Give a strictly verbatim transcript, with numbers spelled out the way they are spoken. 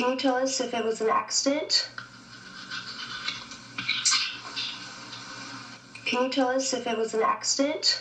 Can you tell us if it was an accident? Can you tell us if it was an accident?